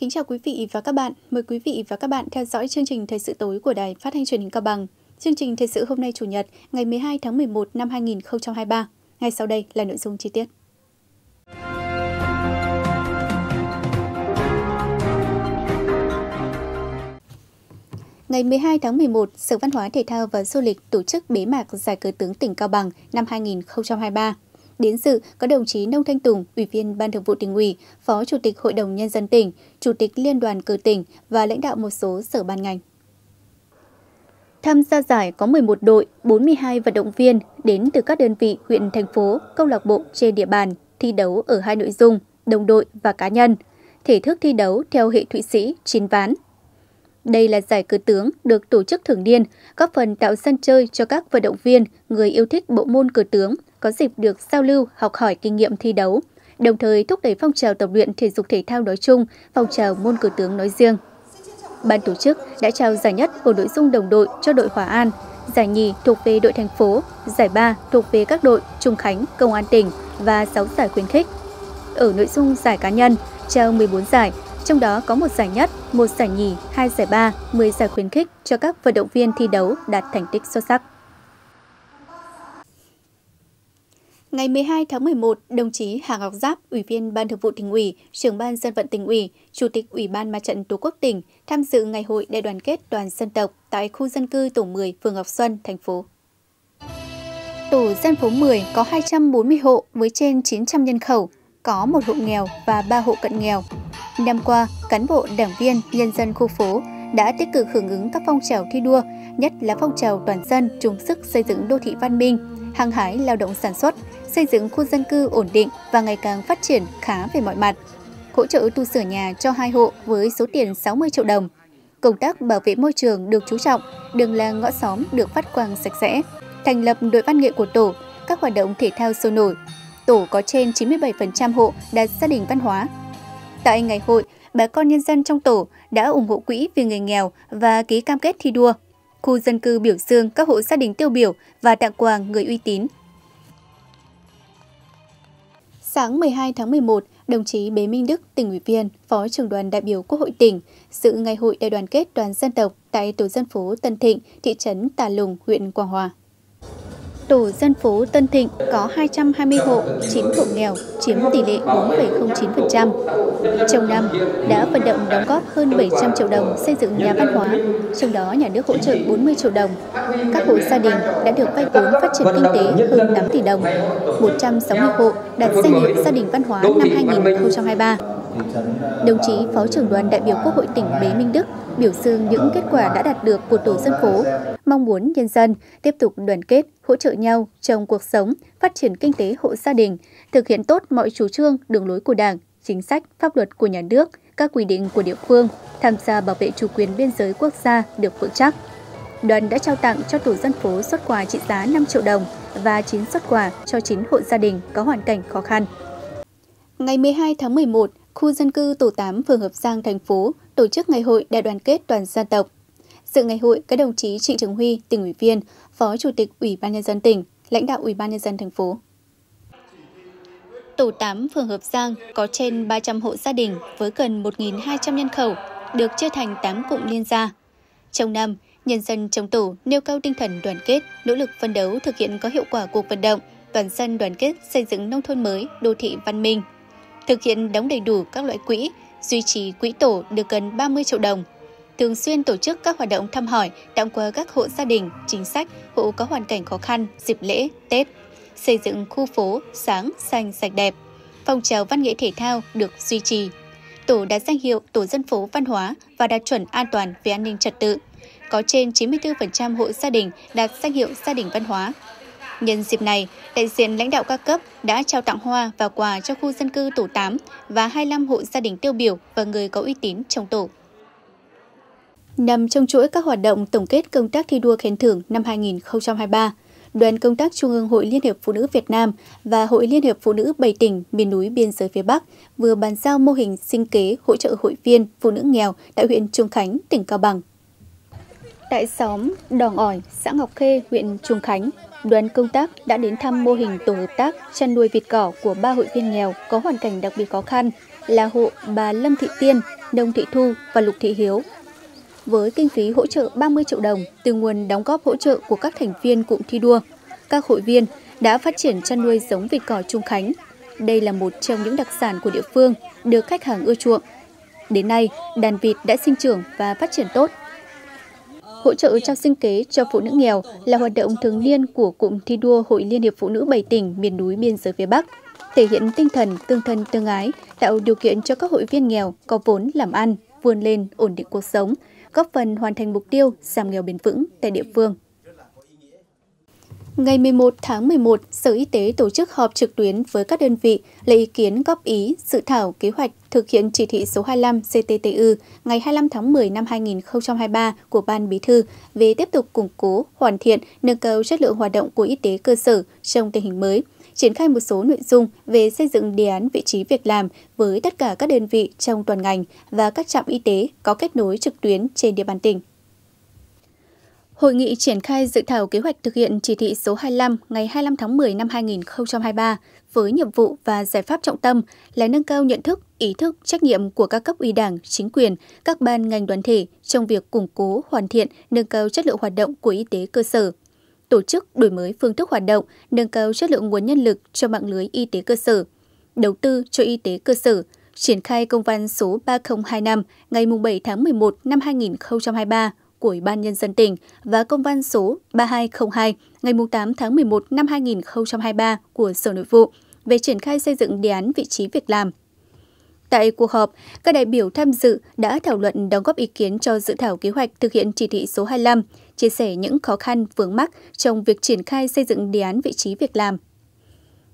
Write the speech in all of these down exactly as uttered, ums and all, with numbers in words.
Kính chào quý vị và các bạn. Mời quý vị và các bạn theo dõi chương trình Thời sự tối của Đài Phát thanh Truyền hình Cao Bằng. Chương trình Thời sự hôm nay Chủ nhật, ngày mười hai tháng mười một năm hai nghìn không trăm hai mươi ba. Ngay sau đây là nội dung chi tiết. Ngày mười hai tháng mười một, Sở Văn hóa Thể thao và Du lịch tổ chức bế mạc Giải Cờ tướng tỉnh Cao Bằng năm hai nghìn không trăm hai mươi ba. Đến dự có đồng chí Nông Thanh Tùng, Ủy viên Ban Thường vụ Tỉnh ủy, Phó Chủ tịch Hội đồng Nhân dân tỉnh, Chủ tịch Liên đoàn Cờ tỉnh và lãnh đạo một số sở ban ngành. Tham gia giải có mười một đội, bốn mươi hai vận động viên đến từ các đơn vị, huyện, thành phố, câu lạc bộ trên địa bàn, thi đấu ở hai nội dung, đồng đội và cá nhân. Thể thức thi đấu theo hệ Thụy Sĩ, chín ván. Đây là giải cờ tướng được tổ chức thường niên, góp phần tạo sân chơi cho các vận động viên, người yêu thích bộ môn cờ tướng, có dịp được giao lưu, học hỏi kinh nghiệm thi đấu, đồng thời thúc đẩy phong trào tập luyện thể dục thể thao nói chung, phong trào môn cờ tướng nói riêng. Ban tổ chức đã trao giải nhất của nội dung đồng đội cho đội Hòa An, giải nhì thuộc về đội thành phố, giải ba thuộc về các đội Trung Khánh, Công an tỉnh và sáu giải khuyến khích. Ở nội dung giải cá nhân, trao mười bốn giải, trong đó có một giải nhất, một giải nhì, hai giải ba, mười giải khuyến khích cho các vận động viên thi đấu đạt thành tích xuất sắc. Ngày mười hai tháng mười một, đồng chí Hoàng Ngọc Giáp, Ủy viên Ban Thường vụ Tỉnh ủy, Trưởng ban Dân vận Tỉnh ủy, Chủ tịch Ủy ban Mặt trận Tổ quốc tỉnh tham dự ngày hội đại đoàn kết toàn dân tộc tại khu dân cư tổ mười, phường Ngọc Xuân, thành phố. Tổ dân phố mười có hai trăm bốn mươi hộ với trên chín trăm nhân khẩu, có một hộ nghèo và ba hộ cận nghèo. Năm qua, cán bộ, đảng viên, nhân dân khu phố đã tích cực hưởng ứng các phong trào thi đua, nhất là phong trào toàn dân chung sức xây dựng đô thị văn minh, hăng hái lao động sản xuất, xây dựng khu dân cư ổn định và ngày càng phát triển khá về mọi mặt. Hỗ trợ tu sửa nhà cho hai hộ với số tiền sáu mươi triệu đồng. Công tác bảo vệ môi trường được chú trọng, đường làng ngõ xóm được phát quang sạch sẽ. Thành lập đội văn nghệ của tổ, các hoạt động thể thao sôi nổi. Tổ có trên chín mươi bảy phần trăm hộ đạt gia đình văn hóa. Tại ngày hội, bà con nhân dân trong tổ đã ủng hộ quỹ vì người nghèo và ký cam kết thi đua. Khu dân cư biểu dương các hộ gia đình tiêu biểu và tặng quà người uy tín. Sáng mười hai tháng mười một, đồng chí Bế Minh Đức, Tỉnh ủy viên, Phó Trưởng đoàn đại biểu Quốc hội tỉnh dự ngày hội đại đoàn kết toàn dân tộc tại tổ dân phố Tân Thịnh, thị trấn Tà Lùng, huyện Quảng Hòa. Tổ dân phố Tân Thịnh có hai trăm hai mươi hộ, chín hộ nghèo, chiếm tỷ lệ bốn phẩy không chín phần trăm. Trong năm, đã vận động đóng góp hơn bảy trăm triệu đồng xây dựng nhà văn hóa, trong đó nhà nước hỗ trợ bốn mươi triệu đồng. Các hộ gia đình đã được vay vốn phát triển kinh tế hơn tám tỷ đồng. một trăm sáu mươi hộ đạt danh hiệu gia đình văn hóa năm hai nghìn không trăm hai mươi ba. Đồng chí Phó Trưởng đoàn đại biểu Quốc hội tỉnh Bế Minh Đức biểu dương những kết quả đã đạt được của tổ dân phố, mong muốn nhân dân tiếp tục đoàn kết, hỗ trợ nhau trong cuộc sống, phát triển kinh tế hộ gia đình, thực hiện tốt mọi chủ trương, đường lối của Đảng, chính sách, pháp luật của nhà nước, các quy định của địa phương, tham gia bảo vệ chủ quyền biên giới quốc gia được vững chắc. Đoàn đã trao tặng cho tổ dân phố suất quà trị giá năm triệu đồng và chín suất quà cho chín hộ gia đình có hoàn cảnh khó khăn. Ngày mười hai tháng mười một, khu dân cư tổ tám phường Hợp Giang, thành phố tổ chức ngày hội đại đoàn kết toàn dân tộc. Dự ngày hội các đồng chí Trịnh Trường Huy, Tỉnh ủy viên, Phó Chủ tịch Ủy ban Nhân dân tỉnh, lãnh đạo Ủy ban Nhân dân thành phố. Tổ tám phường Hợp Giang có trên ba trăm hộ gia đình với gần một nghìn hai trăm nhân khẩu, được chia thành tám cụm liên gia. Trong năm, nhân dân trong tổ nêu cao tinh thần đoàn kết, nỗ lực phấn đấu thực hiện có hiệu quả cuộc vận động toàn dân đoàn kết xây dựng nông thôn mới, đô thị văn minh, thực hiện đóng đầy đủ các loại quỹ, duy trì quỹ tổ được gần ba mươi triệu đồng. Thường xuyên tổ chức các hoạt động thăm hỏi, tặng quà các hộ gia đình, chính sách, hộ có hoàn cảnh khó khăn, dịp lễ, Tết. Xây dựng khu phố sáng, xanh, sạch đẹp. Phong trào văn nghệ thể thao được duy trì. Tổ đạt danh hiệu tổ dân phố văn hóa và đạt chuẩn an toàn về an ninh trật tự. Có trên chín mươi tư phần trăm hộ gia đình đạt danh hiệu gia đình văn hóa. Nhân dịp này, đại diện lãnh đạo các cấp đã trao tặng hoa và quà cho khu dân cư tổ tám và hai mươi lăm hộ gia đình tiêu biểu và người có uy tín trong tổ. Nằm trong chuỗi các hoạt động tổng kết công tác thi đua khen thưởng năm hai nghìn không trăm hai mươi ba, Đoàn Công tác Trung ương Hội Liên hiệp Phụ nữ Việt Nam và Hội Liên hiệp Phụ nữ bảy tỉnh miền núi biên giới phía Bắc vừa bàn giao mô hình sinh kế hỗ trợ hội viên phụ nữ nghèo tại huyện Trùng Khánh, tỉnh Cao Bằng. Tại xóm Đòn Ỏi, xã Ngọc Khê, huyện Trùng Khánh, đoàn công tác đã đến thăm mô hình tổ hợp tác chăn nuôi vịt cỏ của ba hội viên nghèo có hoàn cảnh đặc biệt khó khăn là hộ bà Lâm Thị Tiên, Nông Thị Thu và Lục Thị Hiếu. Với kinh phí hỗ trợ ba mươi triệu đồng từ nguồn đóng góp hỗ trợ của các thành viên cụm thi đua, các hội viên đã phát triển chăn nuôi giống vịt cỏ Trung Khánh. Đây là một trong những đặc sản của địa phương được khách hàng ưa chuộng. Đến nay, đàn vịt đã sinh trưởng và phát triển tốt. Hỗ trợ trao sinh kế cho phụ nữ nghèo là hoạt động thường niên của cụm thi đua Hội Liên hiệp Phụ nữ bảy tỉnh miền núi biên giới phía Bắc, thể hiện tinh thần tương thân tương ái, tạo điều kiện cho các hội viên nghèo có vốn làm ăn, vươn lên ổn định cuộc sống, góp phần hoàn thành mục tiêu giảm nghèo bền vững tại địa phương. Ngày mười một tháng mười một, Sở Y tế tổ chức họp trực tuyến với các đơn vị lấy ý kiến góp ý dự thảo kế hoạch thực hiện chỉ thị số hai mươi lăm C T T U ngày hai mươi lăm tháng mười năm hai nghìn không trăm hai mươi ba của Ban Bí thư về tiếp tục củng cố, hoàn thiện, nâng cao chất lượng hoạt động của y tế cơ sở trong tình hình mới, triển khai một số nội dung về xây dựng đề án vị trí việc làm với tất cả các đơn vị trong toàn ngành và các trạm y tế có kết nối trực tuyến trên địa bàn tỉnh. Hội nghị triển khai dự thảo kế hoạch thực hiện chỉ thị số hai mươi lăm ngày hai mươi lăm tháng mười năm hai nghìn không trăm hai mươi ba với nhiệm vụ và giải pháp trọng tâm là nâng cao nhận thức, ý thức, trách nhiệm của các cấp ủy Đảng, chính quyền, các ban ngành đoàn thể trong việc củng cố, hoàn thiện, nâng cao chất lượng hoạt động của y tế cơ sở, tổ chức đổi mới phương thức hoạt động, nâng cao chất lượng nguồn nhân lực cho mạng lưới y tế cơ sở, đầu tư cho y tế cơ sở, triển khai công văn số ba không hai lăm ngày bảy tháng mười một năm hai nghìn không trăm hai mươi ba của Ủy ban Nhân dân tỉnh và công văn số ba hai không hai ngày tám tháng mười một năm hai nghìn không trăm hai mươi ba của Sở Nội vụ về triển khai xây dựng đề án vị trí việc làm. Tại cuộc họp, các đại biểu tham dự đã thảo luận đóng góp ý kiến cho dự thảo kế hoạch thực hiện chỉ thị số hai mươi lăm, chia sẻ những khó khăn vướng mắc trong việc triển khai xây dựng đề án vị trí việc làm.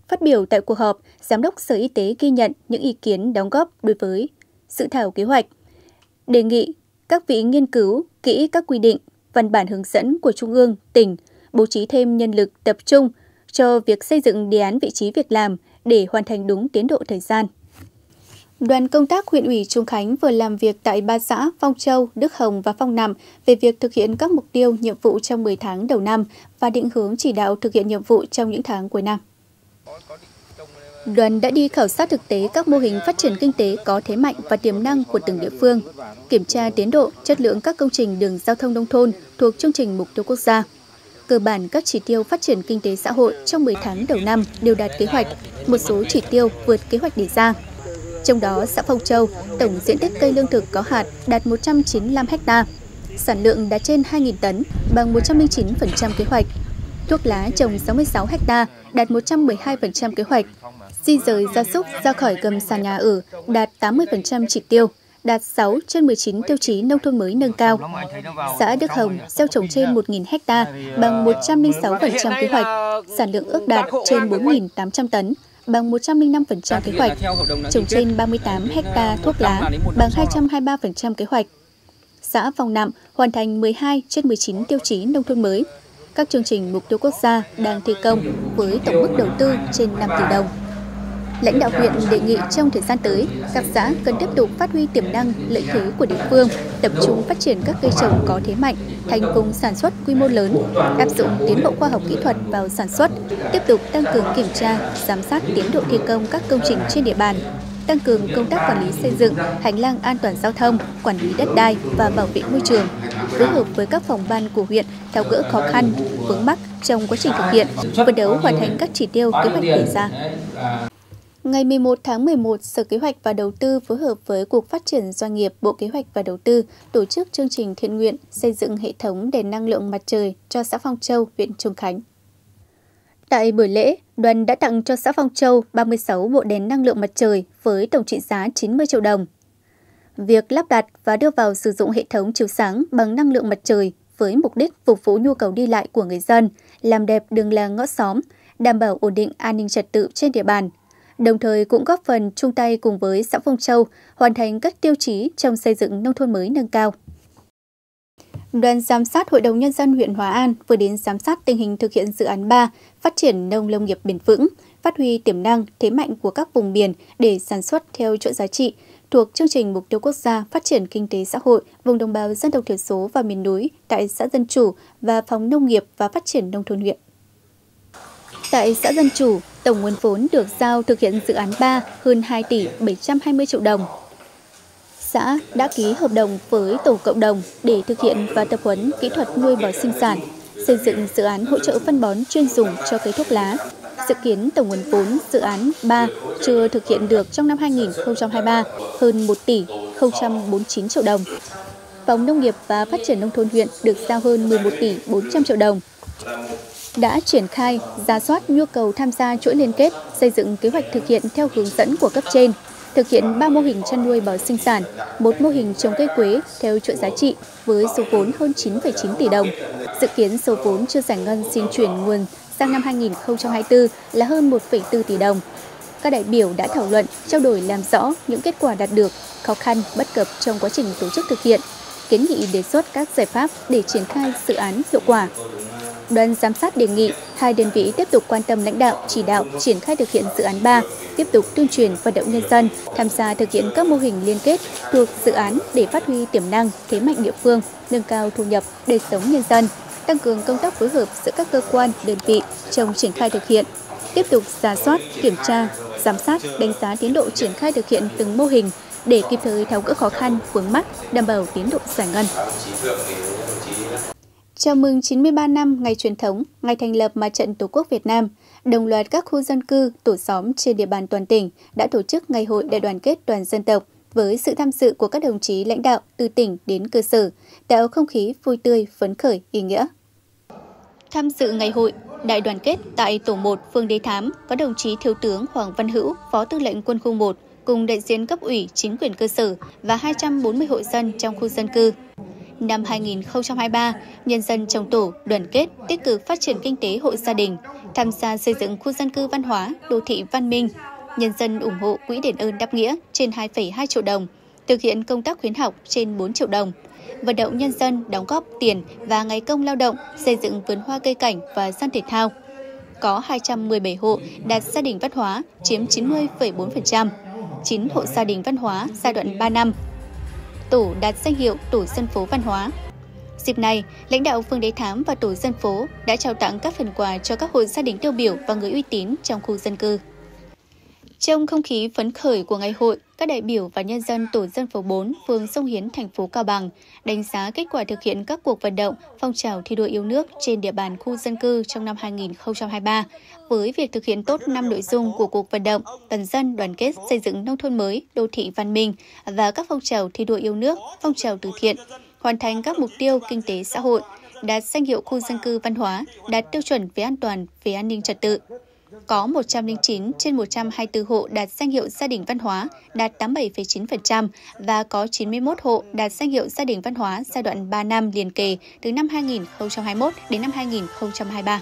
Phát biểu tại cuộc họp, Giám đốc Sở Y tế ghi nhận những ý kiến đóng góp đối với dự thảo kế hoạch, đề nghị các vị nghiên cứu kỹ các quy định, văn bản hướng dẫn của Trung ương, tỉnh, bố trí thêm nhân lực tập trung cho việc xây dựng đề án vị trí việc làm để hoàn thành đúng tiến độ thời gian. Đoàn công tác huyện ủy Trung Khánh vừa làm việc tại ba xã Phong Châu, Đức Hồng và Phong Nằm về việc thực hiện các mục tiêu, nhiệm vụ trong mười tháng đầu năm và định hướng chỉ đạo thực hiện nhiệm vụ trong những tháng cuối năm. Đoàn đã đi khảo sát thực tế các mô hình phát triển kinh tế có thế mạnh và tiềm năng của từng địa phương, kiểm tra tiến độ, chất lượng các công trình đường giao thông nông thôn thuộc chương trình mục tiêu quốc gia. Cơ bản các chỉ tiêu phát triển kinh tế xã hội trong mười tháng đầu năm đều đạt kế hoạch, một số chỉ tiêu vượt kế hoạch đề ra. Trong đó, xã Phong Châu, tổng diện tích cây lương thực có hạt đạt một trăm chín mươi lăm héc ta, sản lượng đạt trên hai nghìn tấn, bằng một trăm lẻ chín phần trăm kế hoạch. Thuốc lá trồng sáu mươi sáu héc ta, đạt một trăm mười hai phần trăm kế hoạch. Di rời gia súc ra khỏi gầm sàn nhà ở, đạt tám mươi phần trăm chỉ tiêu, đạt sáu trên mười chín tiêu chí nông thôn mới nâng cao. Xã Đức Hồng gieo trồng trên một nghìn héc ta, bằng một trăm lẻ sáu phần trăm kế hoạch, sản lượng ước đạt trên bốn nghìn tám trăm tấn. Bằng một trăm lẻ năm phần trăm kế hoạch, trồng trên ba mươi tám héc ta thuốc lá, bằng hai trăm hai mươi ba phần trăm kế hoạch. Xã Phong Nạm hoàn thành mười hai trên mười chín tiêu chí nông thôn mới. Các chương trình mục tiêu quốc gia đang thi công với tổng mức đầu tư trên năm tỷ đồng. Lãnh đạo huyện đề nghị trong thời gian tới, các xã cần tiếp tục phát huy tiềm năng, lợi thế của địa phương, tập trung phát triển các cây trồng có thế mạnh thành vùng sản xuất quy mô lớn, áp dụng tiến bộ khoa học kỹ thuật vào sản xuất, tiếp tục tăng cường kiểm tra, giám sát tiến độ thi công các công trình trên địa bàn, tăng cường công tác quản lý xây dựng, hành lang an toàn giao thông, quản lý đất đai và bảo vệ môi trường, phối hợp với các phòng ban của huyện tháo gỡ khó khăn, vướng mắc trong quá trình thực hiện, phấn đấu hoàn thành các chỉ tiêu kế hoạch đề ra. Ngày mười một tháng mười một, Sở Kế hoạch và Đầu tư phối hợp với Cục Phát triển Doanh nghiệp, Bộ Kế hoạch và Đầu tư tổ chức chương trình thiện nguyện xây dựng hệ thống đèn năng lượng mặt trời cho xã Phong Châu, huyện Trùng Khánh. Tại buổi lễ, đoàn đã tặng cho xã Phong Châu ba mươi sáu bộ đèn năng lượng mặt trời với tổng trị giá chín mươi triệu đồng. Việc lắp đặt và đưa vào sử dụng hệ thống chiếu sáng bằng năng lượng mặt trời với mục đích phục vụ nhu cầu đi lại của người dân, làm đẹp đường làng ngõ xóm, đảm bảo ổn định an ninh trật tự trên địa bàn, đồng thời cũng góp phần chung tay cùng với xã Phong Châu hoàn thành các tiêu chí trong xây dựng nông thôn mới nâng cao. Đoàn giám sát Hội đồng Nhân dân huyện Hóa An vừa đến giám sát tình hình thực hiện dự án ba, phát triển nông lâm nghiệp bền vững, phát huy tiềm năng, thế mạnh của các vùng miền để sản xuất theo chuỗi giá trị, thuộc chương trình Mục tiêu Quốc gia Phát triển Kinh tế Xã hội vùng đồng bào dân tộc thiểu số và miền núi tại xã Dân Chủ và Phòng Nông nghiệp và Phát triển Nông thôn huyện. Tại xã Dân Chủ, tổng nguồn vốn được giao thực hiện dự án ba hơn hai tỷ bảy trăm hai mươi triệu đồng. xã đã ký hợp đồng với tổ cộng đồng để thực hiện và tập huấn kỹ thuật nuôi bò sinh sản, xây dựng dự án hỗ trợ phân bón chuyên dùng cho cây thuốc lá. Dự kiến tổng nguồn vốn dự án ba chưa thực hiện được trong năm hai nghìn không trăm hai mươi ba hơn một tỷ không trăm bốn mươi chín triệu đồng. Phòng Nông nghiệp và Phát triển Nông thôn huyện được giao hơn mười một tỷ bốn trăm triệu đồng. Đã triển khai, rà soát nhu cầu tham gia chuỗi liên kết, xây dựng kế hoạch thực hiện theo hướng dẫn của cấp trên, thực hiện ba mô hình chăn nuôi bò sinh sản, một mô hình trồng cây quế theo chuỗi giá trị với số vốn hơn chín phẩy chín tỷ đồng. Dự kiến số vốn chưa giải ngân xin chuyển nguồn sang năm hai nghìn không trăm hai mươi tư là hơn một phẩy bốn tỷ đồng. Các đại biểu đã thảo luận, trao đổi làm rõ những kết quả đạt được, khó khăn, bất cập trong quá trình tổ chức thực hiện, kiến nghị đề xuất các giải pháp để triển khai dự án hiệu quả. Đoàn giám sát đề nghị hai đơn vị tiếp tục quan tâm lãnh đạo, chỉ đạo triển khai thực hiện dự án ba, tiếp tục tuyên truyền vận động nhân dân tham gia thực hiện các mô hình liên kết thuộc dự án để phát huy tiềm năng, thế mạnh địa phương, nâng cao thu nhập, đời sống nhân dân, tăng cường công tác phối hợp giữa các cơ quan, đơn vị trong triển khai thực hiện, tiếp tục rà soát, kiểm tra, giám sát, đánh giá tiến độ triển khai thực hiện từng mô hình để kịp thời tháo gỡ khó khăn, vướng mắc, đảm bảo tiến độ giải ngân. Chào mừng chín mươi ba năm ngày truyền thống, ngày thành lập Mặt trận Tổ quốc Việt Nam, đồng loạt các khu dân cư, tổ xóm trên địa bàn toàn tỉnh đã tổ chức ngày hội đại đoàn kết toàn dân tộc với sự tham dự của các đồng chí lãnh đạo từ tỉnh đến cơ sở, tạo không khí vui tươi, phấn khởi, ý nghĩa. Tham dự ngày hội đại đoàn kết tại tổ một phường Đế Thám có đồng chí Thiếu tướng Hoàng Văn Hữu, Phó Tư lệnh Quân khu một cùng đại diện cấp ủy, chính quyền cơ sở và hai trăm bốn mươi hộ dân trong khu dân cư. Năm hai nghìn không trăm hai mươi ba, nhân dân trong tổ đoàn kết tích cực phát triển kinh tế hộ gia đình, tham gia xây dựng khu dân cư văn hóa, đô thị văn minh. Nhân dân ủng hộ quỹ đền ơn đáp nghĩa trên hai phẩy hai triệu đồng, thực hiện công tác khuyến học trên bốn triệu đồng, vận động nhân dân đóng góp tiền và ngày công lao động xây dựng vườn hoa cây cảnh và sân thể thao. Có hai trăm mười bảy hộ đạt gia đình văn hóa chiếm chín mươi phẩy bốn phần trăm, chín hộ gia đình văn hóa giai đoạn ba năm. Tổ đạt danh hiệu tổ dân phố văn hóa. Dịp này, lãnh đạo phường Đế Thám và tổ dân phố đã trao tặng các phần quà cho các hộ gia đình tiêu biểu và người uy tín trong khu dân cư. Trong không khí phấn khởi của ngày hội, các đại biểu và nhân dân tổ dân phố bốn, phường Sông Hiến, thành phố Cao Bằng đánh giá kết quả thực hiện các cuộc vận động, phong trào thi đua yêu nước trên địa bàn khu dân cư trong năm hai nghìn không trăm hai mươi ba với việc thực hiện tốt năm nội dung của cuộc vận động toàn dân đoàn kết xây dựng nông thôn mới, đô thị văn minh và các phong trào thi đua yêu nước, phong trào từ thiện, hoàn thành các mục tiêu kinh tế xã hội, đạt danh hiệu khu dân cư văn hóa, đạt tiêu chuẩn về an toàn, về an ninh trật tự. Có một trăm lẻ chín trên một trăm hai mươi tư hộ đạt danh hiệu gia đình văn hóa, đạt tám mươi bảy phẩy chín phần trăm và có chín mươi mốt hộ đạt danh hiệu gia đình văn hóa giai đoạn ba năm liền kề từ năm hai nghìn không trăm hai mươi mốt đến năm hai nghìn không trăm hai mươi ba.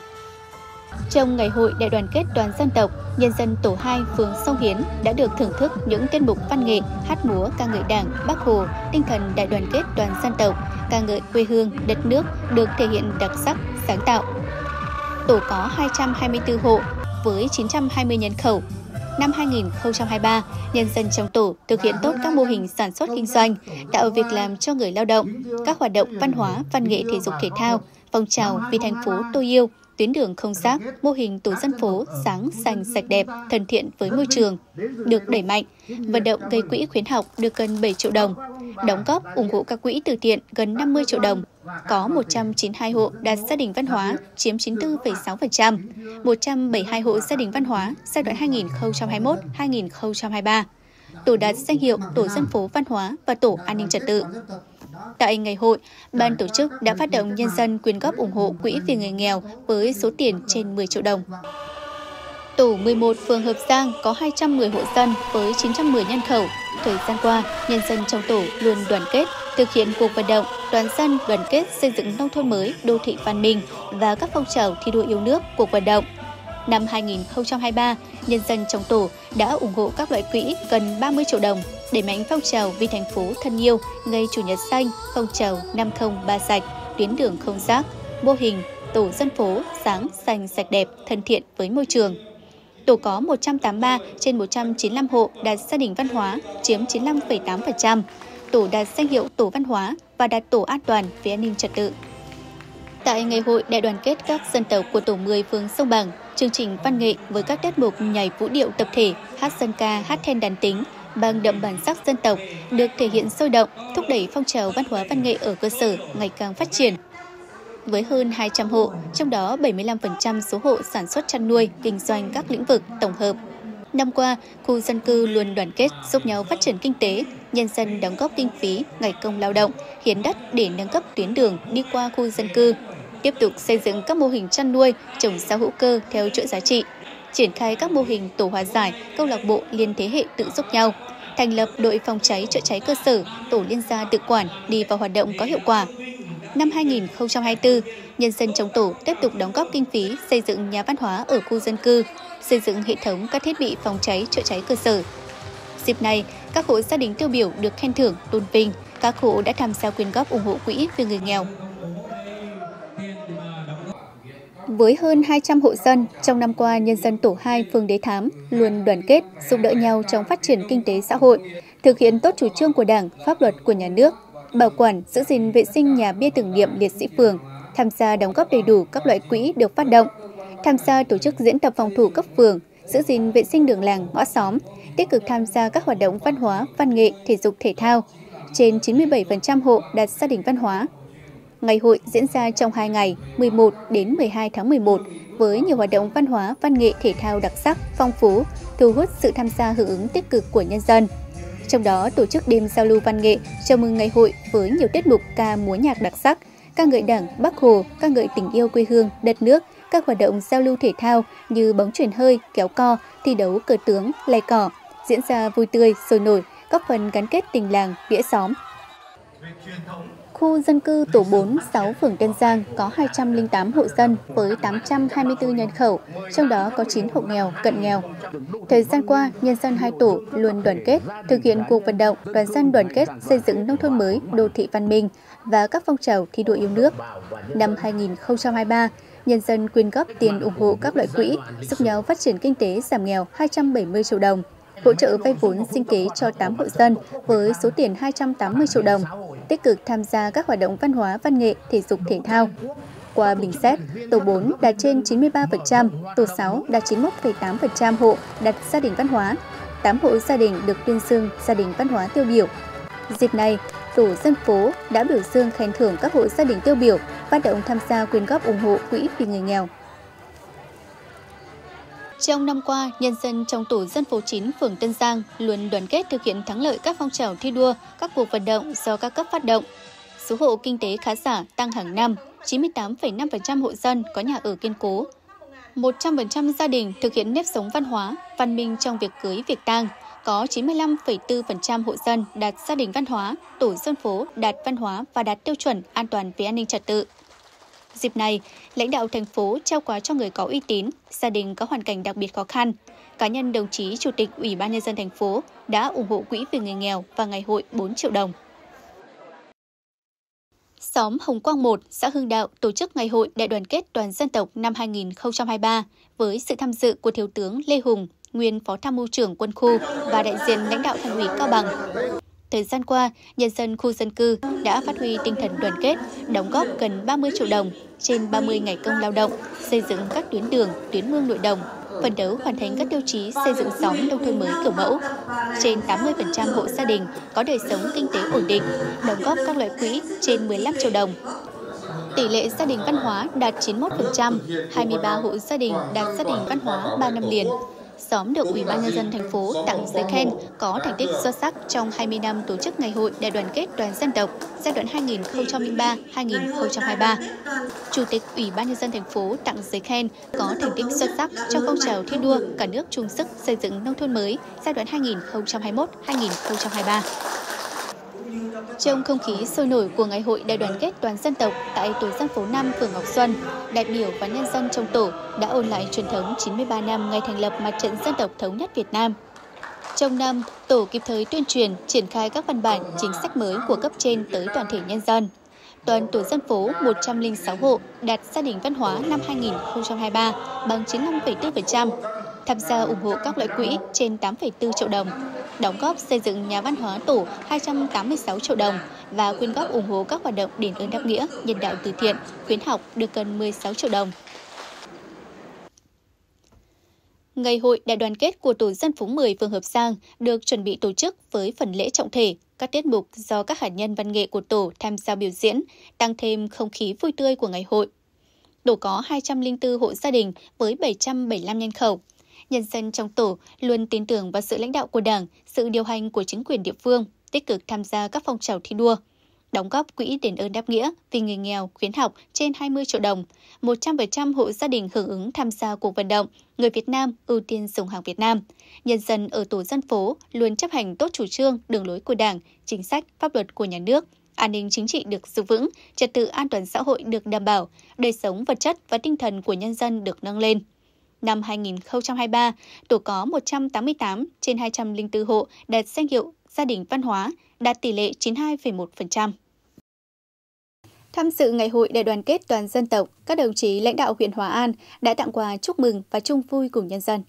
Trong ngày hội đại đoàn kết toàn dân tộc, nhân dân tổ hai phường Sông Hiến đã được thưởng thức những tiết mục văn nghệ, hát múa ca ngợi Đảng, Bác Hồ, tinh thần đại đoàn kết toàn dân tộc, ca ngợi quê hương, đất nước được thể hiện đặc sắc, sáng tạo. Tổ có hai trăm hai mươi tư hộ với chín trăm hai mươi nhân khẩu. Năm hai nghìn không trăm hai mươi ba, nhân dân trong tổ thực hiện tốt các mô hình sản xuất kinh doanh, tạo việc làm cho người lao động, các hoạt động văn hóa, văn nghệ thể dục thể thao, phong trào vì thành phố tôi yêu, tuyến đường không rác, mô hình tổ dân phố sáng, xanh, sạch đẹp, thân thiện với môi trường được đẩy mạnh, vận động gây quỹ khuyến học được gần bảy triệu đồng, đóng góp ủng hộ các quỹ từ thiện gần năm mươi triệu đồng. Có một trăm chín mươi hai hộ đạt gia đình văn hóa chiếm chín mươi tư phẩy sáu phần trăm, một trăm bảy mươi hai hộ gia đình văn hóa giai đoạn hai nghìn không trăm hai mươi mốt đến hai nghìn không trăm hai mươi ba. Tổ đạt danh hiệu tổ dân phố văn hóa và tổ an ninh trật tự. Tại ngày hội, ban tổ chức đã phát động nhân dân quyên góp ủng hộ quỹ vì người nghèo với số tiền trên mười triệu đồng. Tổ mười một phường Hợp Giang có hai trăm mười hộ dân với chín trăm mười nhân khẩu. Thời gian qua, nhân dân trong tổ luôn đoàn kết, thực hiện cuộc vận động toàn dân đoàn kết xây dựng nông thôn mới, đô thị văn minh và các phong trào thi đua yêu nước, cuộc vận động. Năm hai nghìn không trăm hai mươi ba, nhân dân trong tổ đã ủng hộ các loại quỹ gần ba mươi triệu đồng, đẩy mạnh phong trào vì thành phố thân yêu, ngày chủ nhật xanh, phong trào năm không ba sạch, tuyến đường không rác, mô hình tổ dân phố sáng, xanh, sạch đẹp, thân thiện với môi trường. Tổ có một trăm tám mươi ba trên một trăm chín mươi lăm hộ đạt gia đình văn hóa chiếm chín mươi lăm phẩy tám phần trăm, tổ đạt danh hiệu tổ văn hóa và đạt tổ an toàn về an ninh trật tự. Tại ngày hội đại đoàn kết các dân tộc của tổ mười phường Sông Bằng, chương trình văn nghệ với các tiết mục nhảy vũ điệu tập thể, hát dân ca, hát then đàn tính, mang đậm bản sắc dân tộc, được thể hiện sôi động, thúc đẩy phong trào văn hóa văn nghệ ở cơ sở ngày càng phát triển. Với hơn hai trăm hộ, trong đó bảy mươi lăm phần trăm số hộ sản xuất chăn nuôi, kinh doanh các lĩnh vực tổng hợp. Năm qua, khu dân cư luôn đoàn kết giúp nhau phát triển kinh tế, nhân dân đóng góp kinh phí, ngày công lao động, hiến đất để nâng cấp tuyến đường đi qua khu dân cư, tiếp tục xây dựng các mô hình chăn nuôi, trồng rau hữu cơ theo chuỗi giá trị, triển khai các mô hình tổ hòa giải, câu lạc bộ liên thế hệ tự giúp nhau, thành lập đội phòng cháy chữa cháy cơ sở, tổ liên gia tự quản đi vào hoạt động có hiệu quả. Năm hai nghìn không trăm hai mươi tư, nhân dân trong tổ tiếp tục đóng góp kinh phí xây dựng nhà văn hóa ở khu dân cư, xây dựng hệ thống các thiết bị phòng cháy chữa cháy cơ sở. Dịp này, các hộ gia đình tiêu biểu được khen thưởng, tôn vinh, các hộ đã tham gia quyên góp ủng hộ quỹ vì người nghèo. Với hơn hai trăm hộ dân, trong năm qua, nhân dân tổ hai phường Đế Thám luôn đoàn kết, giúp đỡ nhau trong phát triển kinh tế xã hội, thực hiện tốt chủ trương của Đảng, pháp luật của nhà nước, bảo quản, giữ gìn vệ sinh nhà bia tưởng niệm liệt sĩ phường, tham gia đóng góp đầy đủ các loại quỹ được phát động, tham gia tổ chức diễn tập phòng thủ cấp phường, giữ gìn vệ sinh đường làng, ngõ xóm, tích cực tham gia các hoạt động văn hóa, văn nghệ, thể dục thể thao. Trên chín mươi bảy phần trăm hộ đạt gia đình văn hóa. Ngày hội diễn ra trong hai ngày, mười một đến mười hai tháng mười một, với nhiều hoạt động văn hóa, văn nghệ, thể thao đặc sắc, phong phú, thu hút sự tham gia hưởng ứng tích cực của nhân dân. Trong đó, tổ chức đêm giao lưu văn nghệ chào mừng ngày hội với nhiều tiết mục ca múa nhạc đặc sắc, ca ngợi Đảng, Bác Hồ, ca ngợi tình yêu quê hương, đất nước, các hoạt động giao lưu thể thao như bóng chuyền hơi, kéo co, thi đấu cờ tướng, lay cỏ, diễn ra vui tươi, sôi nổi, góp phần gắn kết tình làng, nghĩa xóm. Khu dân cư tổ bốn, sáu phường Tân Giang có hai trăm linh tám hộ dân với tám trăm hai mươi tư nhân khẩu, trong đó có chín hộ nghèo, cận nghèo. Thời gian qua, nhân dân hai tổ luôn đoàn kết, thực hiện cuộc vận động toàn dân đoàn kết xây dựng nông thôn mới, đô thị văn minh và các phong trào thi đua yêu nước. Năm hai nghìn không trăm hai mươi ba, nhân dân quyên góp tiền ủng hộ các loại quỹ, giúp nhau phát triển kinh tế giảm nghèo hai trăm bảy mươi triệu đồng, hỗ trợ vay vốn sinh kế cho tám hộ dân với số tiền hai trăm tám mươi triệu đồng, tích cực tham gia các hoạt động văn hóa, văn nghệ, thể dục thể thao. Qua bình xét, tổ bốn đạt trên chín mươi ba phần trăm, tổ sáu đạt chín mươi mốt phẩy tám phần trăm hộ đạt gia đình văn hóa, tám hộ gia đình được tuyên dương gia đình văn hóa tiêu biểu. Dịp này, tổ dân phố đã biểu dương khen thưởng các hộ gia đình tiêu biểu, phát động tham gia quyên góp ủng hộ quỹ vì người nghèo. Trong năm qua, nhân dân trong tổ dân phố chín phường Tân Giang luôn đoàn kết thực hiện thắng lợi các phong trào thi đua, các cuộc vận động do các cấp phát động. Số hộ kinh tế khá giả tăng hàng năm, chín mươi tám phẩy năm phần trăm hộ dân có nhà ở kiên cố. một trăm phần trăm gia đình thực hiện nếp sống văn hóa, văn minh trong việc cưới, việc tang. Có chín mươi lăm phẩy bốn phần trăm hộ dân đạt gia đình văn hóa, tổ dân phố đạt văn hóa và đạt tiêu chuẩn an toàn về an ninh trật tự. Dịp này, lãnh đạo thành phố trao quà cho người có uy tín, gia đình có hoàn cảnh đặc biệt khó khăn. Cá nhân đồng chí Chủ tịch Ủy ban Nhân dân thành phố đã ủng hộ quỹ vì người nghèo và ngày hội bốn triệu đồng. Xóm Hồng Quang một, xã Hưng Đạo tổ chức ngày hội đại đoàn kết toàn dân tộc năm hai nghìn không trăm hai mươi ba với sự tham dự của Thiếu tướng Lê Hùng, nguyên Phó Tham mưu trưởng Quân khu và đại diện lãnh đạo Thành ủy Cao Bằng. Thời gian qua, nhân dân khu dân cư đã phát huy tinh thần đoàn kết, đóng góp gần ba mươi triệu đồng trên ba mươi ngày công lao động, xây dựng các tuyến đường, tuyến mương nội đồng, phấn đấu hoàn thành các tiêu chí xây dựng xóm nông thôn mới kiểu mẫu. Trên tám mươi phần trăm hộ gia đình có đời sống kinh tế ổn định, đóng góp các loại quỹ trên mười lăm triệu đồng. Tỷ lệ gia đình văn hóa đạt chín mươi mốt phần trăm, hai mươi ba hộ gia đình đạt gia đình văn hóa ba năm liền. Xóm được Ủy ban Nhân dân thành phố tặng giấy khen có thành tích xuất sắc trong hai mươi năm tổ chức ngày hội đại đoàn kết toàn dân tộc giai đoạn hai nghìn không trăm lẻ ba đến hai nghìn không trăm hai mươi ba. Chủ tịch Ủy ban Nhân dân thành phố tặng giấy khen có thành tích xuất sắc trong phong trào thi đua cả nước chung sức xây dựng nông thôn mới giai đoạn hai nghìn không trăm hai mươi mốt đến hai nghìn không trăm hai mươi ba. Trong không khí sôi nổi của ngày hội đại đoàn kết toàn dân tộc tại tổ dân phố năm phường Ngọc Xuân, đại biểu và nhân dân trong tổ đã ôn lại truyền thống chín mươi ba năm ngày thành lập Mặt trận Dân tộc Thống nhất Việt Nam. Trong năm, tổ kịp thời tuyên truyền, triển khai các văn bản, chính sách mới của cấp trên tới toàn thể nhân dân. Toàn tổ dân phố một trăm linh sáu hộ đạt gia đình văn hóa năm hai nghìn không trăm hai mươi ba bằng chín mươi lăm phẩy bốn phần trăm, tham gia ủng hộ các loại quỹ trên tám phẩy bốn triệu đồng, đóng góp xây dựng nhà văn hóa tổ hai trăm tám mươi sáu triệu đồng và quyên góp ủng hộ các hoạt động đền ơn đáp nghĩa, nhân đạo từ thiện, khuyến học được gần mười sáu triệu đồng. ngày hội đại đoàn kết của tổ dân phố mười phường Hợp Giang được chuẩn bị tổ chức với phần lễ trọng thể, các tiết mục do các hạt nhân văn nghệ của tổ tham gia biểu diễn, tăng thêm không khí vui tươi của ngày hội. Tổ có hai trăm lẻ bốn hộ gia đình với bảy trăm bảy mươi lăm nhân khẩu. Nhân dân trong tổ luôn tin tưởng vào sự lãnh đạo của Đảng, sự điều hành của chính quyền địa phương, tích cực tham gia các phong trào thi đua, đóng góp quỹ đền ơn đáp nghĩa vì người nghèo khuyến học trên hai mươi triệu đồng. một trăm phần trăm hộ gia đình hưởng ứng tham gia cuộc vận động người Việt Nam ưu tiên dùng hàng Việt Nam. Nhân dân ở tổ dân phố luôn chấp hành tốt chủ trương, đường lối của Đảng, chính sách, pháp luật của nhà nước, an ninh chính trị được giữ vững, trật tự an toàn xã hội được đảm bảo, đời sống vật chất và tinh thần của nhân dân được nâng lên. Năm hai nghìn không trăm hai mươi ba, tổ có một trăm tám mươi tám trên hai trăm lẻ bốn hộ đạt danh hiệu gia đình văn hóa, đạt tỷ lệ chín mươi hai phẩy một phần trăm. Tham dự ngày hội đại đoàn kết toàn dân tộc, các đồng chí lãnh đạo huyện Hòa An đã tặng quà chúc mừng và chung vui cùng nhân dân.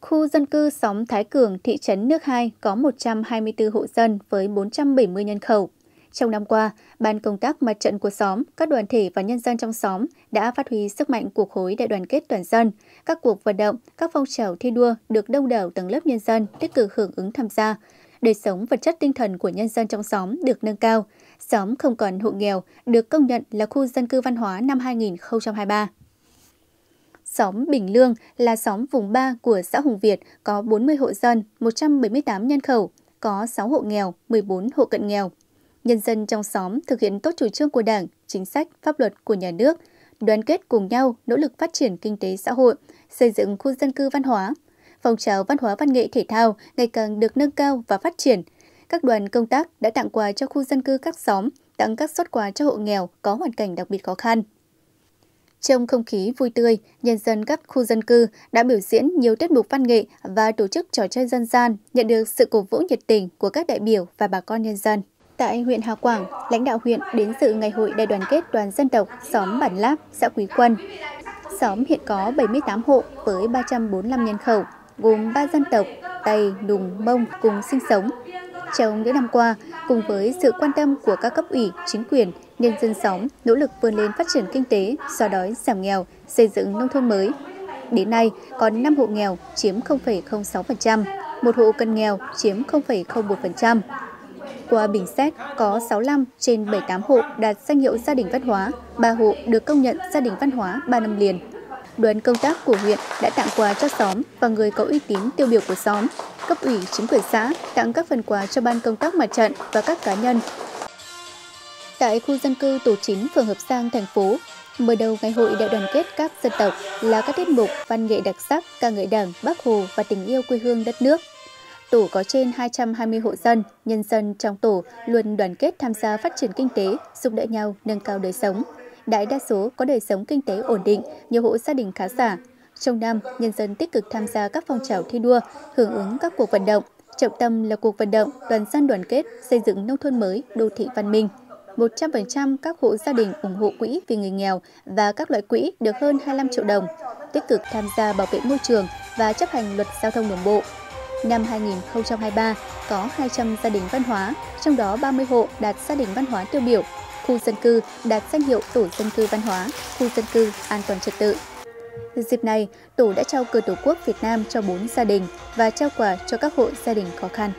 Khu dân cư xóm Thái Cường, thị trấn Nước Hai có một trăm hai mươi bốn hộ dân với bốn trăm bảy mươi nhân khẩu. Trong năm qua, Ban công tác mặt trận của xóm, các đoàn thể và nhân dân trong xóm đã phát huy sức mạnh của khối đại đoàn kết toàn dân. Các cuộc vận động, các phong trào thi đua được đông đảo tầng lớp nhân dân tích cực hưởng ứng tham gia. Đời sống vật chất tinh thần của nhân dân trong xóm được nâng cao. Xóm không còn hộ nghèo, được công nhận là khu dân cư văn hóa năm hai nghìn không trăm hai mươi ba. Xóm Bình Lương là xóm vùng ba của xã Hùng Việt, có bốn mươi hộ dân, một trăm bảy mươi tám nhân khẩu, có sáu hộ nghèo, mười bốn hộ cận nghèo. Nhân dân trong xóm thực hiện tốt chủ trương của Đảng, chính sách, pháp luật của nhà nước, đoàn kết cùng nhau nỗ lực phát triển kinh tế xã hội, xây dựng khu dân cư văn hóa. Phong trào văn hóa văn nghệ thể thao ngày càng được nâng cao và phát triển. Các đoàn công tác đã tặng quà cho khu dân cư các xóm, tặng các suất quà cho hộ nghèo có hoàn cảnh đặc biệt khó khăn. Trong không khí vui tươi, nhân dân các khu dân cư đã biểu diễn nhiều tiết mục văn nghệ và tổ chức trò chơi dân gian, nhận được sự cổ vũ nhiệt tình của các đại biểu và bà con nhân dân. Tại huyện Hà Quảng, lãnh đạo huyện đến dự ngày hội đại đoàn kết toàn dân tộc xóm Bản Láp, xã Quý Quân. Xóm hiện có bảy mươi tám hộ với ba trăm bốn mươi lăm nhân khẩu, gồm ba dân tộc Tày, Nùng, Mông cùng sinh sống. Trong những năm qua, cùng với sự quan tâm của các cấp ủy, chính quyền, nhân dân xóm nỗ lực vươn lên phát triển kinh tế, xóa đói, giảm nghèo, xây dựng nông thôn mới. Đến nay, còn năm hộ nghèo chiếm không phẩy không sáu phần trăm, một hộ cận nghèo chiếm không phẩy không một phần trăm. Qua bình xét, có sáu mươi lăm trên bảy mươi tám hộ đạt danh hiệu gia đình văn hóa, ba hộ được công nhận gia đình văn hóa ba năm liền. Đoàn công tác của huyện đã tặng quà cho xóm và người có uy tín tiêu biểu của xóm. Cấp ủy chính quyền xã tặng các phần quà cho ban công tác mặt trận và các cá nhân. Tại khu dân cư tổ chính phường Hợp Giang, thành phố, mở đầu ngày hội đại đoàn kết các dân tộc là các tiết mục văn nghệ đặc sắc ca ngợi Đảng, Bác Hồ và tình yêu quê hương đất nước. Tổ có trên hai trăm hai mươi hộ dân, nhân dân trong tổ luôn đoàn kết tham gia phát triển kinh tế, giúp đỡ nhau nâng cao đời sống. Đại đa số có đời sống kinh tế ổn định, nhiều hộ gia đình khá giả. Trong năm, nhân dân tích cực tham gia các phong trào thi đua, hưởng ứng các cuộc vận động. Trọng tâm là cuộc vận động toàn dân đoàn kết, xây dựng nông thôn mới, đô thị văn minh. một trăm phần trăm các hộ gia đình ủng hộ quỹ vì người nghèo và các loại quỹ được hơn hai mươi lăm triệu đồng, tích cực tham gia bảo vệ môi trường và chấp hành luật giao thông đường bộ. Năm hai nghìn không trăm hai mươi ba, có hai trăm gia đình văn hóa, trong đó ba mươi hộ đạt gia đình văn hóa tiêu biểu. Khu dân cư đạt danh hiệu tổ dân cư văn hóa, khu dân cư an toàn trật tự. Dịp này, tổ đã trao cờ Tổ quốc Việt Nam cho bốn gia đình và trao quà cho các hộ gia đình khó khăn.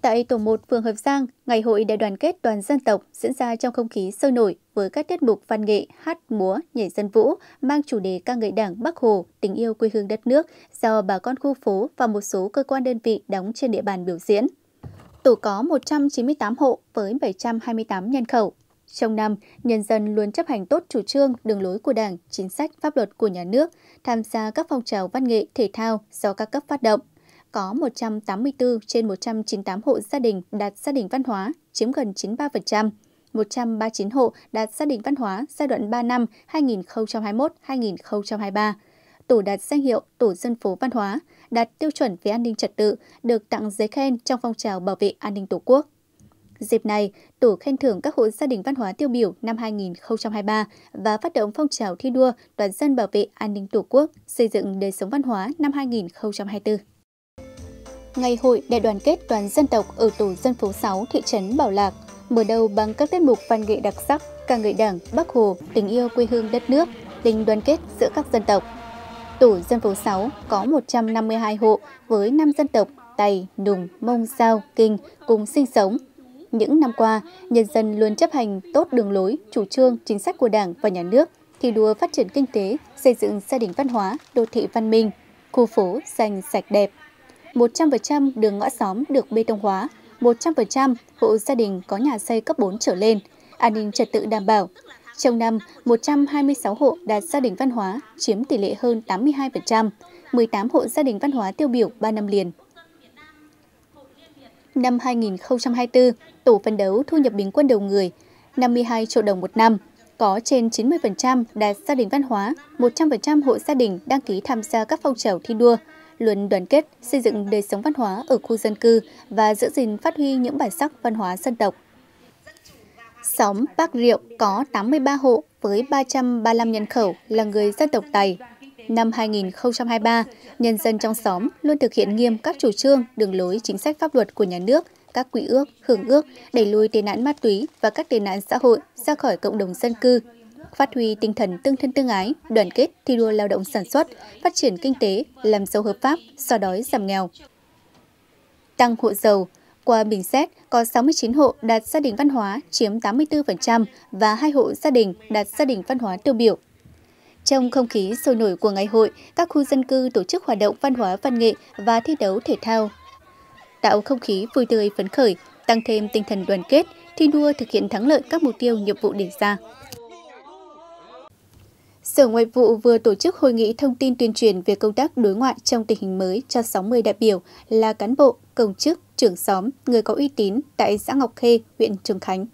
Tại tổ một phường Hợp Giang, ngày hội đại đoàn kết toàn dân tộc diễn ra trong không khí sôi nổi với các tiết mục văn nghệ, hát, múa, nhảy dân vũ mang chủ đề ca ngợi Đảng, Bác Hồ, tình yêu quê hương đất nước do bà con khu phố và một số cơ quan đơn vị đóng trên địa bàn biểu diễn. Tổ có một trăm chín mươi tám hộ với bảy trăm hai mươi tám nhân khẩu. Trong năm, nhân dân luôn chấp hành tốt chủ trương, đường lối của Đảng, chính sách, pháp luật của nhà nước, tham gia các phong trào văn nghệ, thể thao do các cấp phát động. Có một trăm tám mươi tư trên một trăm chín mươi tám hộ gia đình đạt gia đình văn hóa, chiếm gần chín mươi ba phần trăm. một trăm ba mươi chín hộ đạt gia đình văn hóa giai đoạn ba năm hai nghìn không trăm hai mươi mốt đến hai nghìn không trăm hai mươi ba. Tổ đạt danh hiệu tổ dân phố văn hóa, đạt tiêu chuẩn về an ninh trật tự, được tặng giấy khen trong phong trào bảo vệ an ninh Tổ quốc. Dịp này, tổ khen thưởng các hộ gia đình văn hóa tiêu biểu năm hai nghìn không trăm hai mươi ba và phát động phong trào thi đua toàn dân bảo vệ an ninh Tổ quốc, xây dựng đời sống văn hóa năm hai nghìn không trăm hai mươi tư. Ngày hội đại đoàn kết toàn dân tộc ở tổ dân phố sáu thị trấn Bảo Lạc mở đầu bằng các tiết mục văn nghệ đặc sắc ca ngợi Đảng, Bác Hồ, tình yêu quê hương đất nước, tình đoàn kết giữa các dân tộc. Tổ dân phố sáu có một trăm năm mươi hai hộ với năm dân tộc Tày, Nùng, Mông, Dao, Kinh cùng sinh sống. Những năm qua, nhân dân luôn chấp hành tốt đường lối, chủ trương, chính sách của Đảng và Nhà nước, thi đua phát triển kinh tế, xây dựng gia đình văn hóa, đô thị văn minh, khu phố xanh sạch đẹp. một trăm phần trăm đường ngõ xóm được bê tông hóa, một trăm phần trăm hộ gia đình có nhà xây cấp bốn trở lên, an ninh trật tự đảm bảo. Trong năm, một trăm hai mươi sáu hộ đạt gia đình văn hóa, chiếm tỷ lệ hơn tám mươi hai phần trăm, mười tám hộ gia đình văn hóa tiêu biểu ba năm liền. Năm hai nghìn không trăm hai mươi tư, tổ phấn đấu thu nhập bình quân đầu người năm mươi hai triệu đồng một năm, có trên chín mươi phần trăm đạt gia đình văn hóa, một trăm phần trăm hộ gia đình đăng ký tham gia các phong trào thi đua, luôn đoàn kết, xây dựng đời sống văn hóa ở khu dân cư và giữ gìn phát huy những bản sắc văn hóa dân tộc. Xóm Bác Riệu có tám mươi ba hộ với ba trăm ba mươi lăm nhân khẩu là người dân tộc Tày. Năm hai nghìn không trăm hai mươi ba, nhân dân trong xóm luôn thực hiện nghiêm các chủ trương, đường lối, chính sách pháp luật của nhà nước, các quy ước, hưởng ước, đẩy lùi tệ nạn ma túy và các tệ nạn xã hội ra khỏi cộng đồng dân cư, phát huy tinh thần tương thân tương ái, đoàn kết, thi đua lao động sản xuất, phát triển kinh tế, làm giàu hợp pháp, xóa đói giảm nghèo. Tăng hộ giàu. Qua bình xét, có sáu mươi chín hộ đạt gia đình văn hóa chiếm tám mươi tư phần trăm và hai hộ gia đình đạt gia đình văn hóa tiêu biểu. Trong không khí sôi nổi của ngày hội, các khu dân cư tổ chức hoạt động văn hóa văn nghệ và thi đấu thể thao, tạo không khí vui tươi phấn khởi, tăng thêm tinh thần đoàn kết, thi đua thực hiện thắng lợi các mục tiêu nhiệm vụ đề ra. Sở Ngoại vụ vừa tổ chức hội nghị thông tin tuyên truyền về công tác đối ngoại trong tình hình mới cho sáu mươi đại biểu là cán bộ, công chức, trưởng xóm, người có uy tín tại xã Ngọc Khê, huyện Trùng Khánh.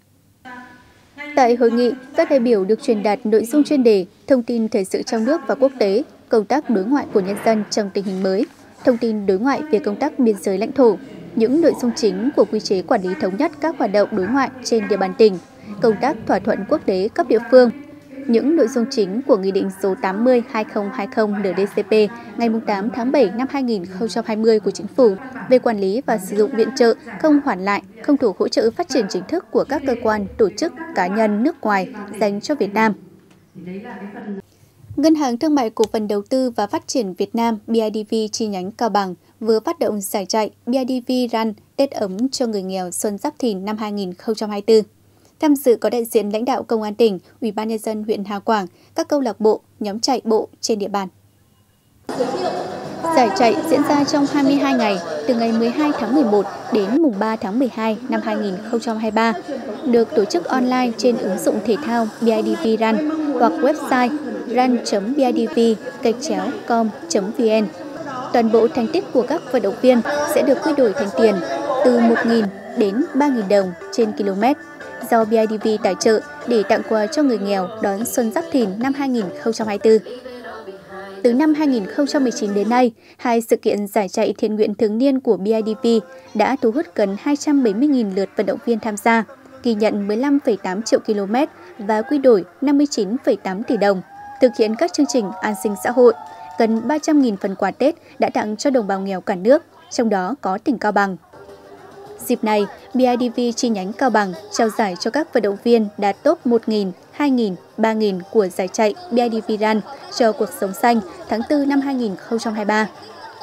Tại hội nghị, các đại biểu được truyền đạt nội dung chuyên đề, thông tin thời sự trong nước và quốc tế, công tác đối ngoại của nhân dân trong tình hình mới, thông tin đối ngoại về công tác biên giới lãnh thổ, những nội dung chính của quy chế quản lý thống nhất các hoạt động đối ngoại trên địa bàn tỉnh, công tác thỏa thuận quốc tế cấp địa phương, những nội dung chính của Nghị định số tám mươi hai nghìn không trăm hai mươi N D C P ngày tám tháng bảy năm hai nghìn không trăm hai mươi của Chính phủ về quản lý và sử dụng viện trợ không hoàn lại, không thuộc hỗ trợ phát triển chính thức của các cơ quan, tổ chức, cá nhân nước ngoài dành cho Việt Nam. Ngân hàng Thương mại Cổ phần Đầu tư và Phát triển Việt Nam B I D V chi nhánh Cao Bằng vừa phát động giải chạy B I D V Run Tết ấm cho người nghèo Xuân Giáp Thìn năm hai nghìn không trăm hai mươi tư. Tham dự có đại diện lãnh đạo Công an tỉnh, Ủy ban nhân dân huyện Hà Quảng, các câu lạc bộ, nhóm chạy bộ trên địa bàn. Giải chạy diễn ra trong hai mươi hai ngày, từ ngày mười hai tháng mười một đến mùng ba tháng mười hai năm hai nghìn không trăm hai mươi ba, được tổ chức online trên ứng dụng thể thao bê i đê vê Run hoặc website run chấm b i d v gạch chéo com chấm v n. Toàn bộ thành tích của các vận động viên sẽ được quy đổi thành tiền từ một nghìn đến ba nghìn đồng trên km. Do B I D V tài trợ để tặng quà cho người nghèo đón Xuân Giáp Thìn năm hai nghìn không trăm hai mươi tư. Từ năm hai nghìn không trăm mười chín đến nay, hai sự kiện giải chạy thiện nguyện thường niên của B I D V đã thu hút gần hai trăm bảy mươi nghìn lượt vận động viên tham gia, ghi nhận mười lăm phẩy tám triệu km và quy đổi năm mươi chín phẩy tám tỷ đồng, thực hiện các chương trình an sinh xã hội. Gần ba trăm nghìn phần quà Tết đã tặng cho đồng bào nghèo cả nước, trong đó có tỉnh Cao Bằng. Dịp này, B I D V chi nhánh Cao Bằng trao giải cho các vận động viên đạt top một nghìn, hai nghìn, ba nghìn của giải chạy B I D V Run cho cuộc sống xanh tháng tư năm hai nghìn không trăm hai mươi ba.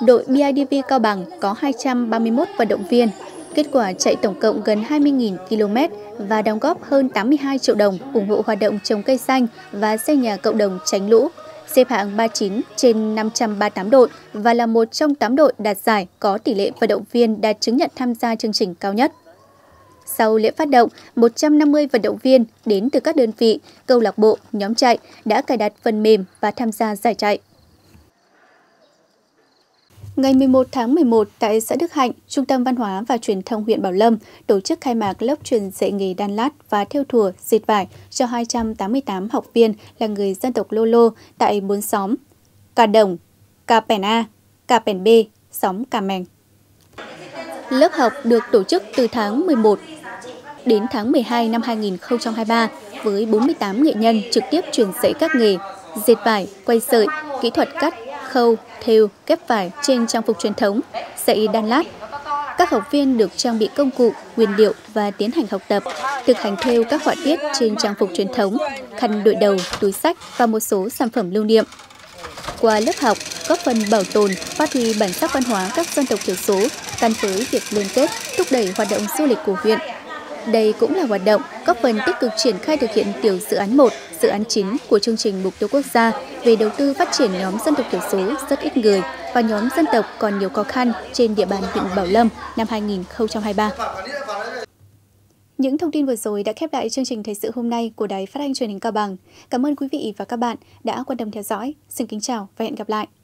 Đội B I D V Cao Bằng có hai trăm ba mươi mốt vận động viên, kết quả chạy tổng cộng gần hai mươi nghìn km và đóng góp hơn tám mươi hai triệu đồng ủng hộ hoạt động trồng cây xanh và xây nhà cộng đồng tránh lũ, xếp hạng ba mươi chín trên năm trăm ba mươi tám đội và là một trong tám đội đạt giải có tỷ lệ vận động viên đạt chứng nhận tham gia chương trình cao nhất. Sau lễ phát động, một trăm năm mươi vận động viên đến từ các đơn vị, câu lạc bộ, nhóm chạy đã cài đặt phần mềm và tham gia giải chạy. Ngày mười một tháng mười một, tại xã Đức Hạnh, Trung tâm Văn hóa và Truyền thông huyện Bảo Lâm tổ chức khai mạc lớp truyền dạy nghề đan lát và thêu thùa, dệt vải cho hai trăm tám mươi tám học viên là người dân tộc Lô Lô tại bốn xóm Cà Đồng, Cà Pèn A, Cà Pèn B, xóm Cà Mèng. Lớp học được tổ chức từ tháng mười một đến tháng mười hai năm hai nghìn không trăm hai mươi ba với bốn mươi tám nghệ nhân trực tiếp truyền dạy các nghề dệt vải, quay sợi, kỹ thuật cắt, khâu, thêu, kép vải trên trang phục truyền thống, dạy đan lát. Các học viên được trang bị công cụ, nguyên liệu và tiến hành học tập, thực hành thêu các họa tiết trên trang phục truyền thống, khăn đội đầu, túi xách và một số sản phẩm lưu niệm. qua lớp học, góp phần bảo tồn, phát huy bản sắc văn hóa các dân tộc thiểu số, gắn với việc liên kết, thúc đẩy hoạt động du lịch của huyện. Đây cũng là hoạt động góp phần tích cực triển khai thực hiện tiểu dự án một, dự án chín của chương trình Mục tiêu Quốc gia về đầu tư phát triển nhóm dân tộc thiểu số rất ít người và nhóm dân tộc còn nhiều khó khăn trên địa bàn huyện Bảo Lâm năm hai nghìn không trăm hai mươi ba. Những thông tin vừa rồi đã khép lại chương trình Thời sự hôm nay của Đài Phát thanh Truyền hình Cao Bằng. Cảm ơn quý vị và các bạn đã quan tâm theo dõi. Xin kính chào và hẹn gặp lại.